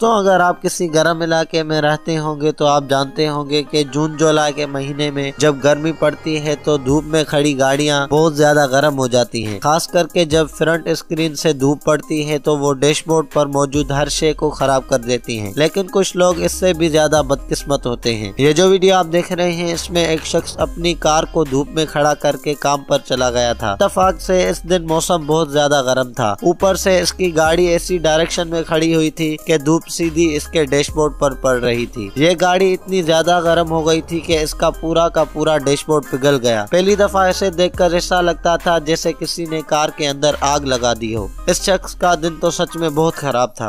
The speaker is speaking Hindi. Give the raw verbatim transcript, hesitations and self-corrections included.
तो अगर आप किसी गर्म इलाके में रहते होंगे तो आप जानते होंगे कि जून जुलाई के महीने में जब गर्मी पड़ती है तो धूप में खड़ी गाड़ियां बहुत ज्यादा गर्म हो जाती हैं। खास करके जब फ्रंट स्क्रीन से धूप पड़ती है तो वो डैशबोर्ड पर मौजूद हर शे को खराब कर देती हैं। लेकिन कुछ लोग इससे भी ज्यादा बदकिस्मत होते हैं। ये जो वीडियो आप देख रहे हैं इसमें एक शख्स अपनी कार को धूप में खड़ा करके काम पर चला गया था। इत्तेफाक से इस दिन मौसम बहुत ज्यादा गर्म था। ऊपर से इसकी गाड़ी ऐसी डायरेक्शन में खड़ी हुई थी कि धूप सीधी इसके डैशबोर्ड पर पड़ रही थी। ये गाड़ी इतनी ज्यादा गर्म हो गई थी कि इसका पूरा का पूरा डैशबोर्ड पिघल गया। पहली दफा इसे देखकर ऐसा लगता था जैसे किसी ने कार के अंदर आग लगा दी हो। इस शख्स का दिन तो सच में बहुत खराब था।